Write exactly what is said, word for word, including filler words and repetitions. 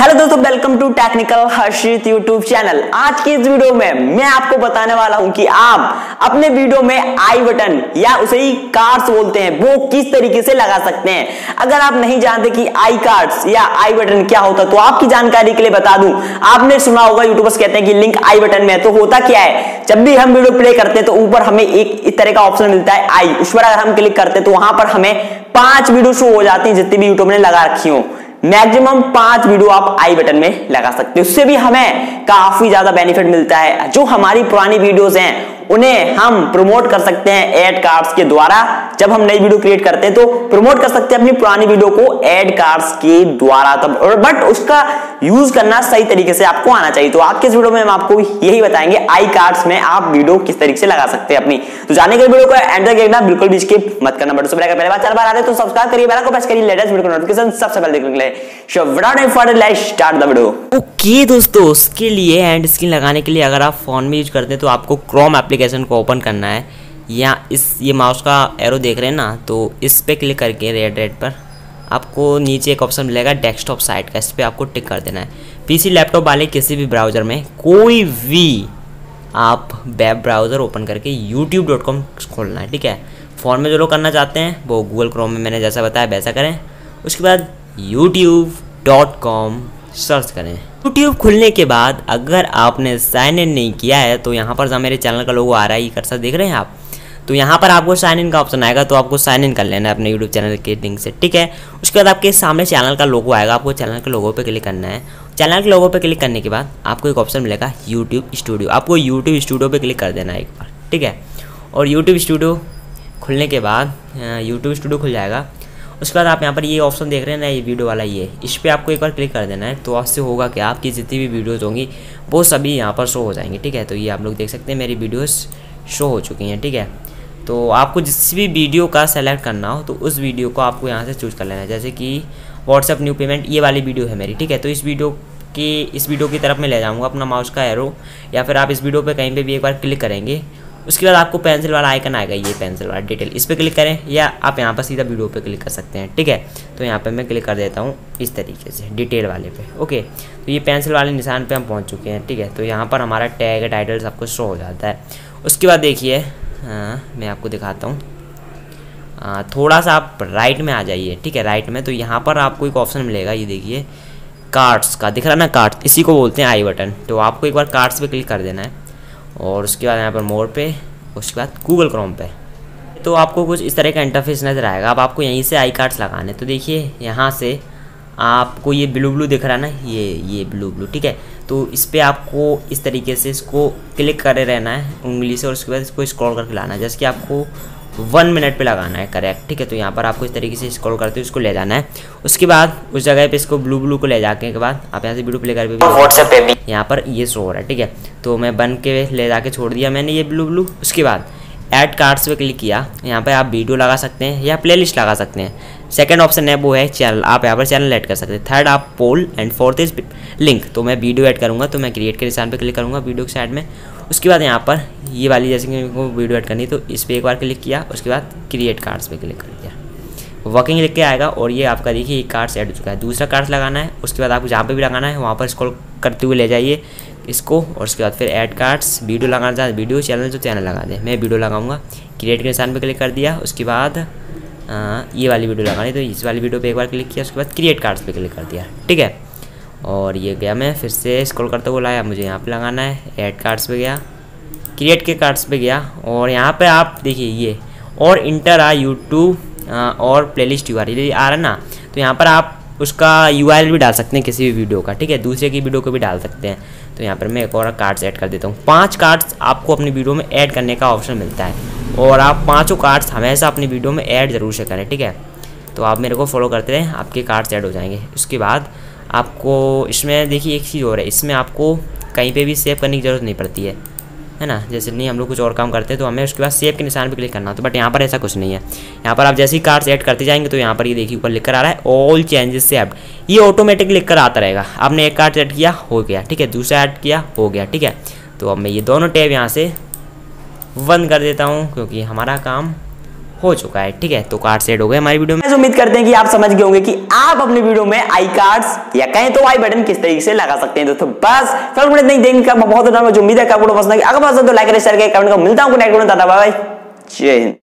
Hello दोस्तों, welcome to technical Harshit YouTube channel. आज की इस वीडियो में मैं आपको बताने वाला हूं कि आप अपने वीडियो में आई बटन या उसे ही कार्ड्स बोलते हैं वो किस तरीके से लगा सकते हैं। अगर आप नहीं जानते कि आई कार्ड्स या आई बटन क्या होता तो आपकी जानकारी के लिए बता दूं, आपने सुना होगा यूट्यूबर्स कहते हैं कि लिंक आई बटन में है। तो होता क्या है, जब भी हम वीडियो प्ले करते हैं तो ऊपर हमें एक इस तरह का ऑप्शन मिलता है आई, उस पर अगर हम क्लिक करते हैं तो वहां पर हमें पांच वीडियो शो हो जाती है जितनी भी यूट्यूब ने लगा रखी हो। मैक्सिमम पांच वीडियो आप आई बटन में लगा सकते हो, उससे भी हमें काफी ज्यादा बेनिफिट मिलता है। जो हमारी पुरानी वीडियोस हैं उन्हें हम प्रमोट कर सकते हैं एड कार्ड्स के द्वारा। जब हम नई वीडियो क्रिएट करते हैं तो प्रमोट कर सकते हैं अपनी पुरानी वीडियो को एड कार्ड्स के द्वारा, तब और बट उसका यूज करना सही तरीके से आपको आना चाहिए। तो आज के इस वीडियो में हम आपको यही बताएंगे आई कार्ड्स में आप वीडियो किस तरीके से लगा सकते हैं अपनी। तो जाने के वीडियो को एंड तक देखना, बिल्कुल भी स्किप मत करना। बट सबसे पहले बार चैनल पर आ रहे तो सब्सक्राइब करिए, बेल को प्रेस करिए लेटेस्ट वीडियो नोटिफिकेशन सबसे पहले देखने के लिए। So without any further let's start the video. Okay दोस्तों, उसके लिए एंड स्क्रीन लगाने के लिए अगर आप फोन में यूज करते हैं तो आपको क्रोम एप्लीकेशन को ओपन करना है। या इस ये माउस का एरो देख रहे हैं ना, तो इस पे क्लिक करके रेड रेड पर आपको नीचे एक ऑप्शन मिलेगा डेस्कटॉप साइट का, इस पर आपको टिक कर देना है। पीसी लैपटॉप वाले किसी भी ब्राउज़र में कोई भी आप वेब ब्राउज़र ओपन करके यूट्यूब डॉट कॉम खोलना है, ठीक है। फ़ोन में जो लोग करना चाहते हैं वो गूगल क्रोम में मैंने जैसा बताया वैसा करें। उसके बाद यूट्यूब डॉट कॉम सर्च करें। यूट्यूब खुलने के बाद अगर आपने साइन इन नहीं किया है तो यहाँ पर मेरे चैनल का लोगो आ रहा है, ये कर्सर देख रहे हैं आप, तो यहाँ पर आपको साइन इन का ऑप्शन आएगा तो आपको साइन इन कर लेना है अपने यूट्यूब चैनल के लिंक से, ठीक है। उसके बाद आपके सामने चैनल का लोगो आएगा, आपको चैनल के लोगो पे क्लिक करना है। चैनल के लोगो पे क्लिक करने के बाद आपको एक ऑप्शन मिलेगा यूट्यूब स्टूडियो, आपको यूट्यूब स्टूडियो पे क्लिक कर देना है एक बार, ठीक है। और यूट्यूब स्टूडियो खुलने के बाद यूट्यूब स्टूडियो खुल जाएगा। उसके बाद आप यहाँ पर ये ऑप्शन देख रहे हैं ना, ये वीडियो वाला, ये इस पर आपको एक बार क्लिक कर देना है। तो आपसे होगा कि आपकी जितनी भी वीडियोस होंगी वो सभी यहाँ पर शो हो जाएंगी, ठीक है। तो ये आप लोग देख सकते हैं मेरी वीडियोस शो हो चुकी हैं, ठीक है। तो आपको जिस भी वीडियो का सेलेक्ट करना हो तो उस वीडियो को आपको यहाँ से चूज कर लेना है। जैसे कि व्हाट्सएप न्यू पेमेंट ये वाली वीडियो है मेरी, ठीक है। तो इस वीडियो की इस वीडियो की तरफ मैं ले जाऊँगा अपना माउस का एरो, या फिर आप इस वीडियो पर कहीं पर भी एक बार क्लिक करेंगे। उसके बाद आपको पेंसिल वाला आइकन आएगा, ये पेंसिल वाला डिटेल, इस पर क्लिक करें या आप यहाँ पर सीधा वीडियो पे क्लिक कर सकते हैं, ठीक है। तो यहाँ पे मैं क्लिक कर देता हूँ इस तरीके से डिटेल वाले पे, ओके। तो ये पेंसिल वाले निशान पे हम पहुँच चुके हैं, ठीक है। तो यहाँ पर हमारा टैग टाइटल सबको शो हो जाता है। उसके बाद देखिए, हाँ मैं आपको दिखाता हूँ, थोड़ा सा आप राइट में आ जाइए, ठीक है। राइट में तो यहाँ पर आपको एक ऑप्शन मिलेगा, ये देखिए कार्ड्स का दिख रहा ना, कार्ड्स इसी को बोलते हैं आई बटन। तो आपको एक बार कार्ड्स पर क्लिक कर देना है और उसके बाद यहाँ पर मोर पे, उसके बाद गूगल क्रोम पे। तो आपको कुछ इस तरह का इंटरफेस नज़र आएगा। अब आपको यहीं से आई कार्ड्स लगाने, तो देखिए यहाँ से आपको ये ब्लू ब्लू दिख रहा है ना, ये ये ब्लू ब्लू, ठीक है। तो इस पर आपको इस तरीके से इसको क्लिक करे रहना है उंगली से, और उसके बाद इसको स्क्रॉल करके लाना है। जैसे कि आपको वन मिनट पे लगाना है, करेक्ट, ठीक है। तो यहाँ पर आपको इस तरीके से स्क्रॉल करते हुए इसको ले जाना है। उसके बाद उस जगह पे इसको ब्लू ब्लू को ले जाके के बाद आप यहाँ से वीडियो प्ले कर भी व्हाट्सएप पे भी यहाँ पर ये शो हो रहा है, ठीक है। तो मैं बन के ले जाके छोड़ दिया मैंने ये ब्लू ब्लू। उसके बाद ऐड कार्ड्स पे क्लिक किया, यहाँ पर आप वीडियो लगा सकते हैं या प्ले लिस्ट लगा सकते हैं। सेकेंड ऑप्शन है वो है चैनल, आप यहाँ पर चैनल ऐड कर सकते हैं। थर्ड आप poll and fourth is link. तो मैं वीडियो ऐड करूँगा तो मैं क्रिएट के निशान पर क्लिक करूँगा वीडियो के साइड में। उसके बाद यहाँ पर ये वाली जैसे कि मेरे को वीडियो ऐड करनी तो इस पर एक बार क्लिक किया, उसके बाद क्रिएट कार्ड्स पे क्लिक कर दिया, वर्किंग लिख के आएगा और ये आपका देखिए ये कार्ड्स ऐड हो चुका है। दूसरा कार्ड्स लगाना है, उसके बाद आपको जहाँ पे भी लगाना है वहाँ पर स्क्रॉल करते हुए ले जाइए इसको, और उसके बाद फिर ऐड कार्ड्स, वीडियो लगाना चाहते वीडियो, चैनल तो चैनल लगा दें। मैं वीडियो लगाऊंगा, क्रिएट के निशान पर क्लिक कर दिया, उसके बाद ये वाली वीडियो लगानी तो इस वाली वीडियो पर एक बार क्लिक किया, उसके बाद क्रिएट कार्ड्स पर क्लिक कर दिया, ठीक है। और ये गया, मैं फिर से स्क्रॉल करते हुए लाया, मुझे यहाँ पे लगाना है, ऐड कार्ड्स पे गया, क्रिएट के कार्ड्स पे गया, और यहाँ पे आप देखिए ये और इंटर आ यूट्यूब और प्लेलिस्ट यूआरएल ये आ रहा ना। तो यहाँ पर आप उसका यूआरएल भी डाल सकते हैं किसी भी वीडियो का, ठीक है, दूसरे की वीडियो को भी डाल सकते हैं। तो यहाँ पर मैं एक और कार्ड्स ऐड कर देता हूँ। पाँच कार्ड्स आपको अपनी वीडियो में ऐड करने का ऑप्शन मिलता है, और आप पाँचों कार्ड्स हमेशा अपनी वीडियो में ऐड ज़रूर से करें, ठीक है। तो आप मेरे को फॉलो करते रहें, आपके कार्ड्स ऐड हो जाएंगे। उसके बाद आपको इसमें देखिए एक चीज़ और है, इसमें आपको कहीं पे भी सेव करने की ज़रूरत नहीं पड़ती है, है ना। जैसे नहीं हम लोग कुछ और काम करते हैं तो हमें उसके बाद सेव के निशान पे क्लिक करना होता है, बट यहाँ पर ऐसा कुछ नहीं है। यहाँ पर आप जैसे ही कार्ड्स ऐड करते जाएंगे तो यहाँ पर ये देखिए ऊपर लिख कर आ रहा है ऑल चेंजेस सेव्ड, ये ऑटोमेटिक लिख कर आता रहेगा। आपने एक कार्ड ऐड किया हो गया, ठीक है, दूसरा ऐड किया हो गया, ठीक है। तो अब मैं ये दोनों टैब यहाँ से बंद कर देता हूँ क्योंकि हमारा काम हो चुका है। ठीक है, तो कार्ड्स ऐड हो गए हमारी वीडियो में। उम्मीद करते हैं कि आप समझ गए होंगे कि आप अपनी वीडियो में आई कार्ड्स या कहें तो आई बटन किस तरीके से लगा सकते हैं। दोस्तों बस फिलहाल नहीं देंगे बहुत उम्मीद है, अगर पसंद है तो लाइक शेयर करें, कमेंट को मिलता हूँ, जय हिंद।